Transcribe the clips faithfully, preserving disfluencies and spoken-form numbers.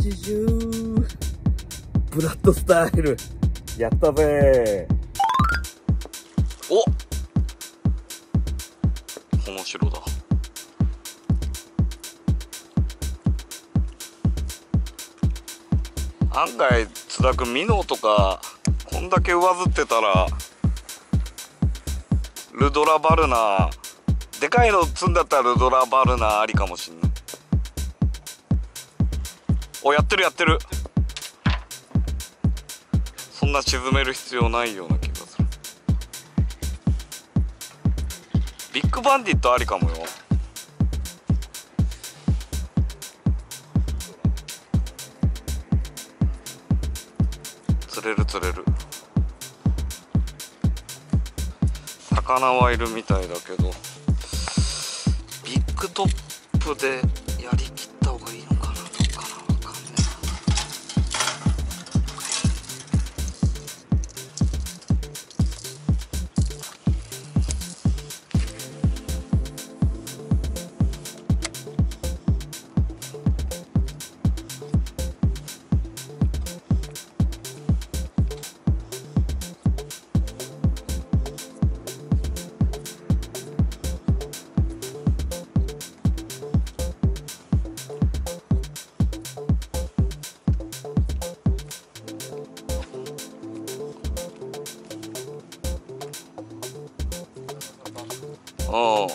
はちじゅう。ブラッドスタイル。やったぜー。おっ、面白だ。案外津田君ミノとかこんだけ上ずってたらルドラバルナでかいの積んだったらルドラバルナありかもしんない。お、やってるやってる。そんな沈める必要ないような気がする。ビッグバンディットありかもよ。釣れる釣れる。魚はいるみたいだけどビッグトップでやりきった方がいいのかな。どうかな、わかんねえ。おお、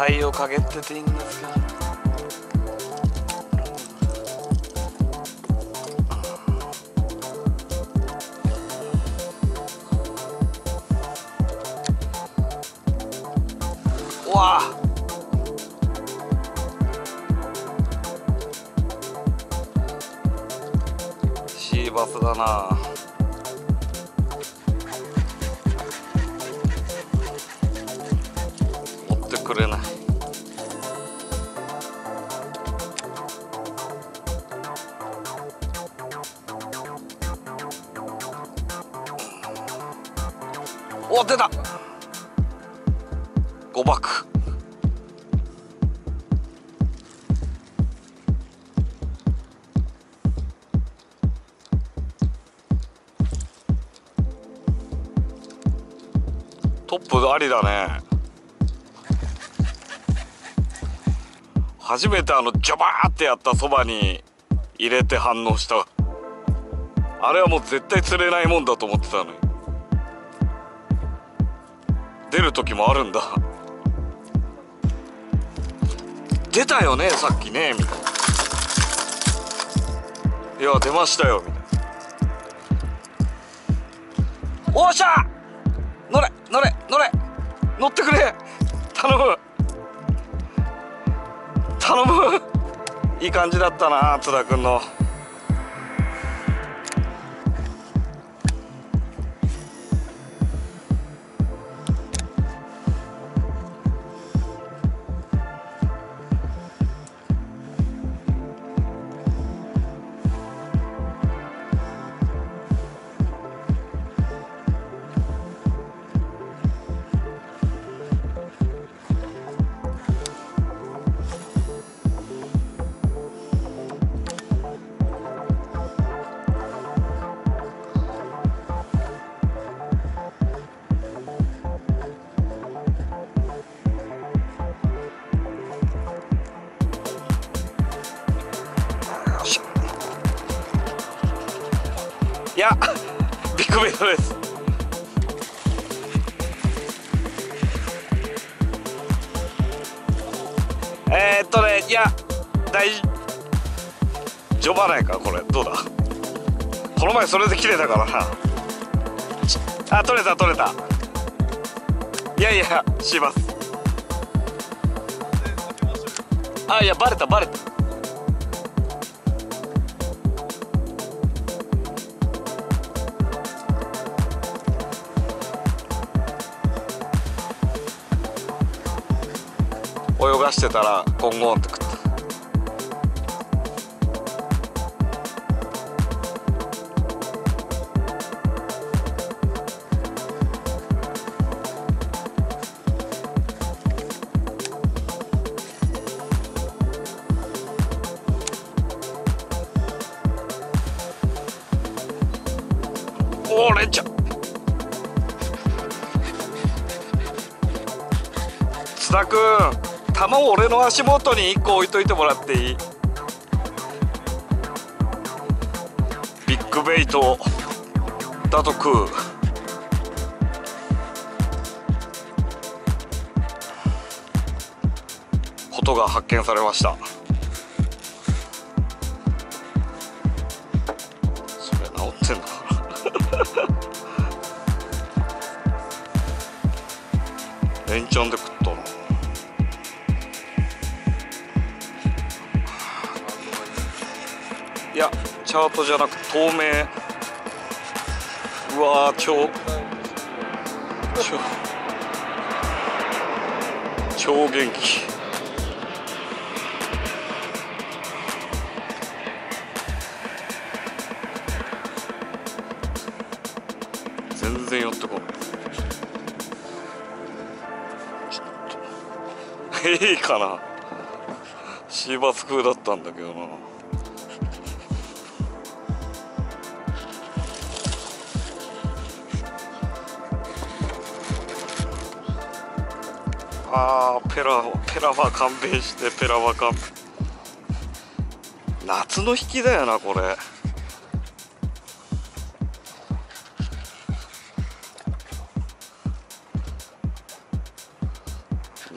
太陽陰ってていいんですけど。うわあ、シーバスだな。くれない。お、出た。誤爆。トップありだね。初めてあのジョバーってやったそばに入れて反応した。あれはもう絶対釣れないもんだと思ってたのに出る時もあるんだ。出たよねさっきねみたいな。いや出ましたよみたいな。おっしゃ、乗れ乗れ乗れ、乗ってくれ、頼む頼む。いい感じだったな津田君の。いや、ビ込みそうです。えーっとね、いや大丈夫ないかこれ。どうだ、この前それで綺麗だからなあ。取れた取れた。いやいやします。あ、いやバレたバレた。泳がしてたらゴンゴンって食った。おー、レンチャ津田くん、玉を俺の足元にいっこ置いといてもらっていい？ビッグベイトだと食う。ことが発見されました。それ治ってんのかな。レンチャンで食ったの。いや、チャートじゃなく透明。うわー、超超超元気。全然寄ってこない。ちょっといいかな、シーバス風だったんだけどな。あー、ペラペラは勘弁して。ペラは勘弁。夏の引きだよなこれ。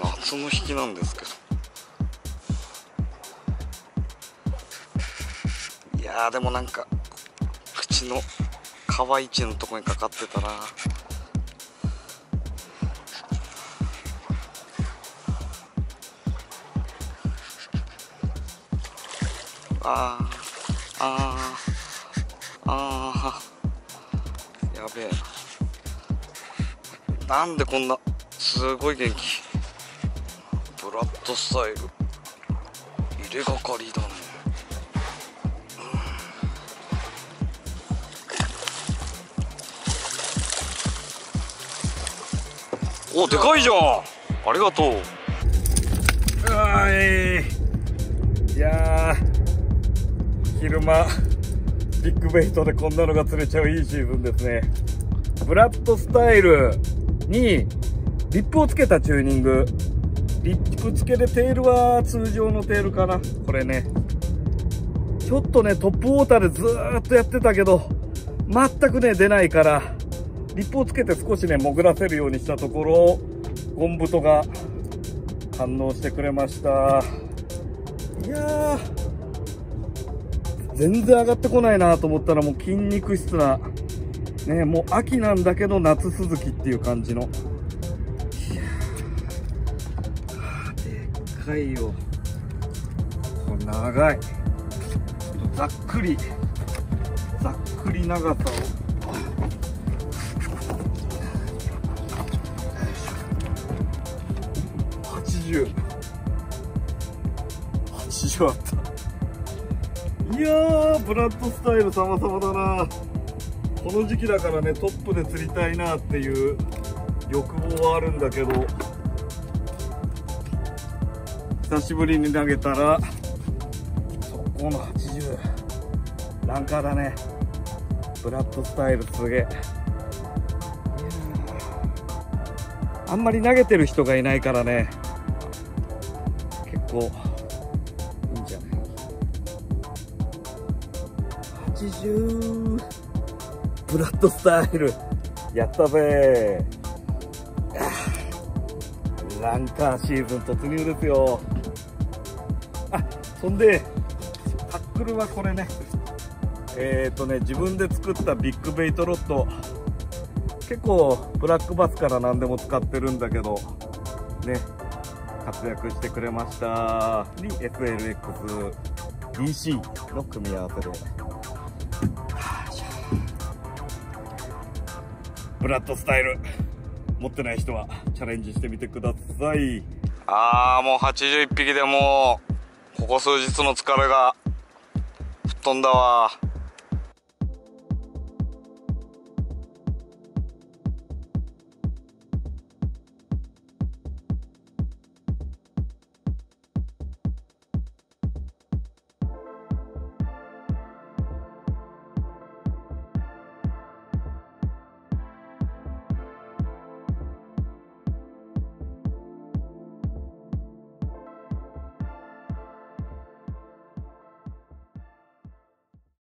夏の引きなんですけど。いやーでもなんか口の皮一のとこにかかってたな。あーあーあー、やべえ。なんでこんなすごい元気。ブラッドスタイル入れがかりだね。お、でかいじゃん。ありがとう。うわーい、いやー昼間ビッグベイトでこんなのが釣れちゃういいシーズンですね。ブラッドスタイルにリップをつけたチューニング。リップつけでテールは通常のテールかなこれね。ちょっとねトップウォーターでずーっとやってたけど全くね出ないから、リップをつけて少しね潜らせるようにしたところ、ゴンブトが反応してくれました。いやー全然上がってこないなと思ったら、もう筋肉質な、ね、もう秋なんだけど夏続きっていう感じの。いやーでっかいよこれ。長い。ざっくりざっくり長さを。はちじゅうはちじゅうあった。いやー、ブラッドスタイル様々だな。この時期だからねトップで釣りたいなっていう欲望はあるんだけど、久しぶりに投げたらそこのはちじゅうランカーだね。ブラッドスタイルすげえ。あんまり投げてる人がいないからね、結構ブフラットスタイルやったぜー。ランカーシーズン突入ですよ。あ、そんでタックルはこれね、えっとね自分で作ったビッグベイトロッド、結構ブラックバスから何でも使ってるんだけどね、活躍してくれました。に エスエルエックス ディーシー の組み合わせで、ブラッドスタイル持ってない人はチャレンジしてみてください。あーもうはちじゅういっぴきでもうここ数日の疲れが吹っ飛んだわ。